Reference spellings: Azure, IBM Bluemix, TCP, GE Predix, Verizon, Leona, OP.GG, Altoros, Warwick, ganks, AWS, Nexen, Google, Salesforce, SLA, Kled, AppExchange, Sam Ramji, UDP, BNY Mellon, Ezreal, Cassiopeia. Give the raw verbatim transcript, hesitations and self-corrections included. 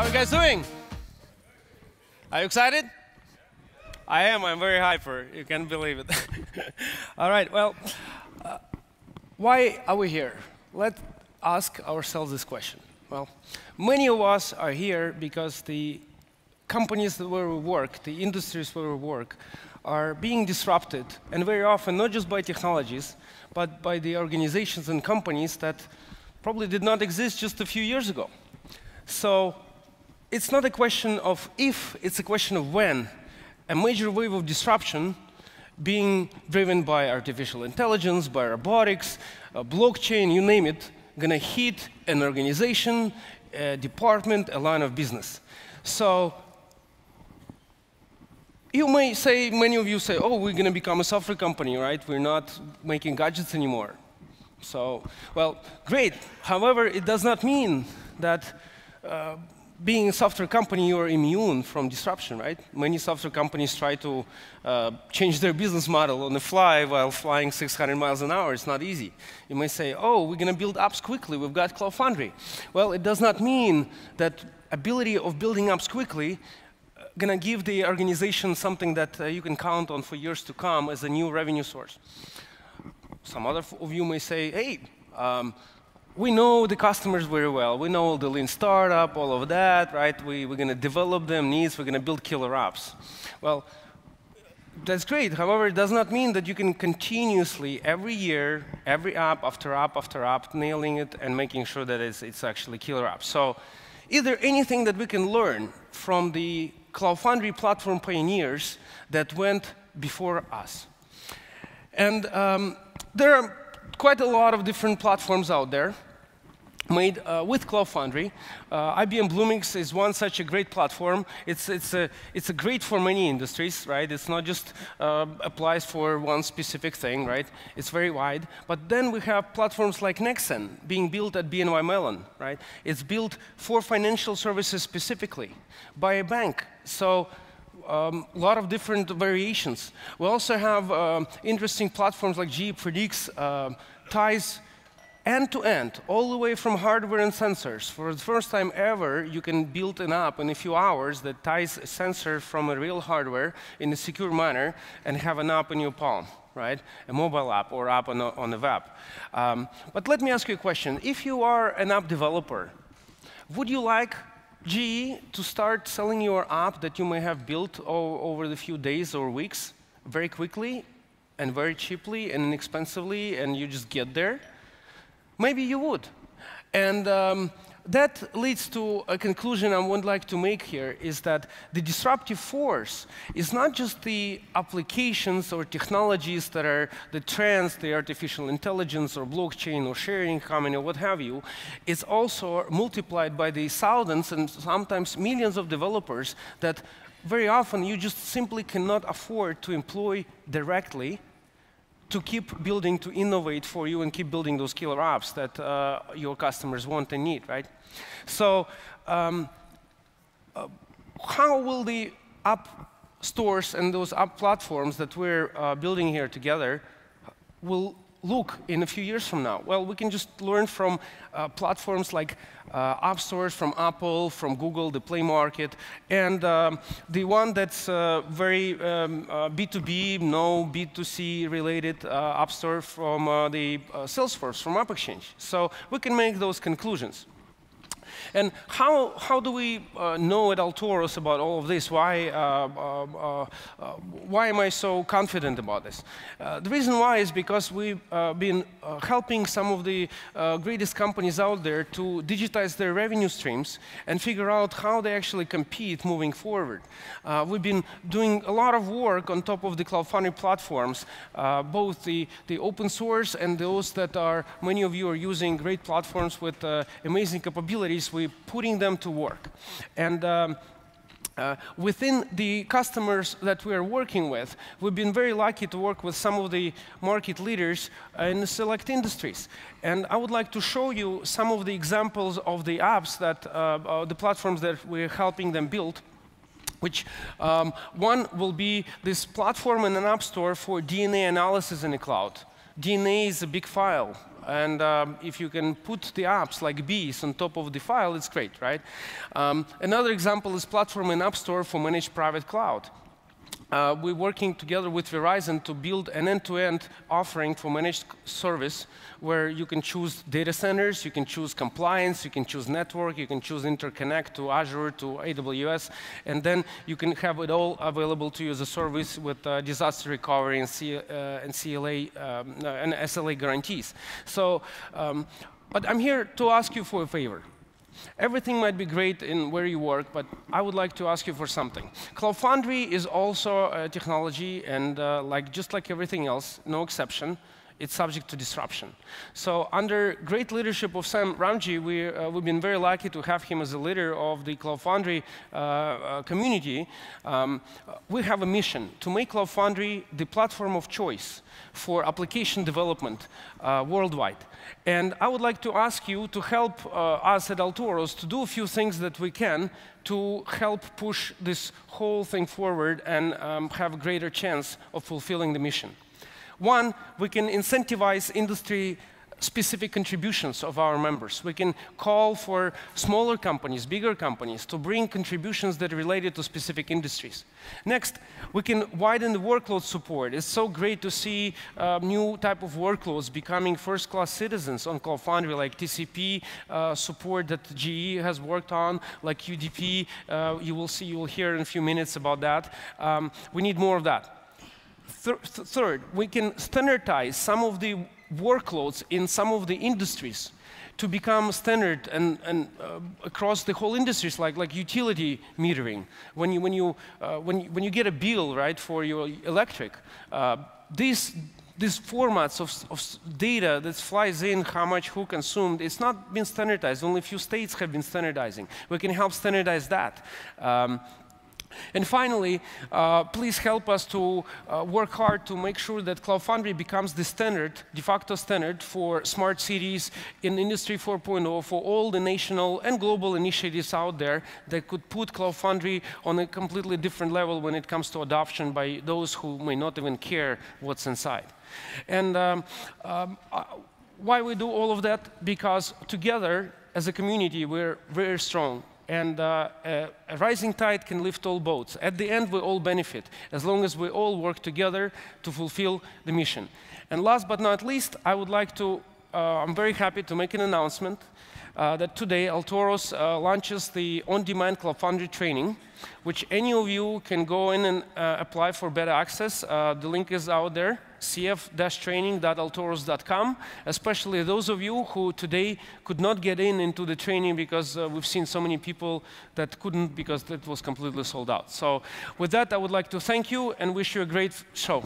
How are you guys doing? Are you excited? I am. I'm very hyper. You can't believe it. All right. Well, uh, why are we here? Let's ask ourselves this question. Well, many of us are here because the companies where we work, the industries where we work, are being disrupted, and very often not just by technologies, but by the organizations and companies that probably did not exist just a few years ago. So it's not a question of if, it's a question of when. A major wave of disruption being driven by artificial intelligence, by robotics, uh, blockchain, you name it, gonna hit an organization, a department, a line of business. So you may say, many of you say, oh, we're gonna become a software company, right? We're not making gadgets anymore. So, well, great. However, it does not mean that uh, being a software company, you are immune from disruption, right? Many software companies try to uh, change their business model on the fly while flying six hundred miles an hour. It's not easy. You may say, oh, we're going to build apps quickly. We've got Cloud Foundry. Well, it does not mean that ability of building apps quickly uh, going to give the organization something that uh, you can count on for years to come as a new revenue source. Some other of you may say, hey, um, we know the customers very well. We know all the lean startup, all of that, right? We, we're going to develop them needs. We're going to build killer apps. Well, that's great. However, it does not mean that you can continuously, every year, every app after app after app, nailing it and making sure that it's, it's actually killer apps. So is there anything that we can learn from the Cloud Foundry platform pioneers that went before us? And um, there are quite a lot of different platforms out there made uh, with Cloud Foundry. Uh, I B M Bluemix is one such a great platform. It's, it's, a, it's a great for many industries, right? It's not just uh, applies for one specific thing, right? It's very wide. But then we have platforms like Nexen being built at B N Y Mellon, right? It's built for financial services specifically by a bank. So a um, lot of different variations. We also have um, interesting platforms like G E Predix, uh, ties end-to-end, -end, all the way from hardware and sensors. For the first time ever, you can build an app in a few hours that ties a sensor from a real hardware in a secure manner and have an app in your palm, right? A mobile app or app on, a, on the web. Um, but let me ask you a question. If you are an app developer, would you like G E to start selling your app that you may have built over the few days or weeks very quickly and very cheaply and inexpensively, and you just get there? Maybe you would. And um, that leads to a conclusion I would like to make here, is that the disruptive force is not just the applications or technologies that are the trends, the artificial intelligence or blockchain or sharing economy or what have you. It's also multiplied by the thousands and sometimes millions of developers that very often you just simply cannot afford to employ directly to keep building, to innovate for you and keep building those killer apps that uh, your customers want and need, right? So um, uh, how will the app stores and those app platforms that we're uh, building here together will look in a few years from now? Well, we can just learn from uh, platforms like uh, app stores from Apple, from Google, the Play Market, and um, the one that's uh, very um, uh, B two B, no B two C related uh, app store from uh, the uh, Salesforce, from AppExchange. So we can make those conclusions. And how, how do we uh, know at Altoros about all of this? Why, uh, uh, uh, uh, why am I so confident about this? Uh, the reason why is because we've uh, been uh, helping some of the uh, greatest companies out there to digitize their revenue streams and figure out how they actually compete moving forward. Uh, we've been doing a lot of work on top of the Cloud Foundry platforms, uh, both the, the open source and those that are, many of you are using great platforms with uh, amazing capabilities. We're putting them to work. And um, uh, within the customers that we are working with, we've been very lucky to work with some of the market leaders uh, in select industries. And I would like to show you some of the examples of the apps that, uh, uh, the platforms that we're helping them build, which um, one will be this platform in an app store for D N A analysis in the cloud. D N A is a big file. And um, if you can put the apps like bees on top of the file, it's great, right? Um, another example is platform and app store for managed private cloud. Uh, we're working together with Verizon to build an end-to-end offering for managed service where you can choose data centers, you can choose compliance, you can choose network, you can choose interconnect to Azure, to A W S, and then you can have it all available to you as a service with uh, disaster recovery and, C uh, and, C L A, um, and S L A guarantees. So, um, but I'm here to ask you for a favor. Everything might be great in where you work, but I would like to ask you for something. Cloud Foundry is also a technology, and uh, like, just like everything else, no exception, it's subject to disruption. So under great leadership of Sam Ramji, we, uh, we've been very lucky to have him as a leader of the Cloud Foundry uh, uh, community. Um, we have a mission to make Cloud Foundry the platform of choice for application development uh, worldwide. And I would like to ask you to help uh, us at Altoros to do a few things that we can to help push this whole thing forward and um, have a greater chance of fulfilling the mission. One, we can incentivize industry specific contributions of our members. We can call for smaller companies, bigger companies, to bring contributions that are related to specific industries. Next, we can widen the workload support. It's so great to see uh, new type of workloads becoming first-class citizens on Cloud Foundry, like T C P uh, support that G E has worked on, like U D P. Uh, you will see, you will hear in a few minutes about that. Um, we need more of that. Third, we can standardize some of the workloads in some of the industries to become standard and, and uh, across the whole industries, like, like utility metering. When you, when, you, uh, when, you, when you get a bill, right, for your electric, uh, these, these formats of, of data that flies in, how much, who consumed, it's not been standardized. Only a few states have been standardizing. We can help standardize that. Um, And finally, uh, please help us to uh, work hard to make sure that Cloud Foundry becomes the standard, de facto standard, for smart cities in Industry four point oh, for all the national and global initiatives out there that could put Cloud Foundry on a completely different level when it comes to adoption by those who may not even care what's inside. And um, um, uh, why we do all of that? Because together, as a community, we're very strong. And uh, a rising tide can lift all boats. At the end, we all benefit, as long as we all work together to fulfill the mission. And last but not least, I would like to, uh, I'm very happy to make an announcement uh, that today Altoros uh, launches the on-demand Cloud Foundry training, which any of you can go in and uh, apply for better access. Uh, the link is out there, c f dash training dot altoros dot com, especially those of you who today could not get in into the training because uh, we've seen so many people that couldn't because it was completely sold out. So with that, I would like to thank you and wish you a great show.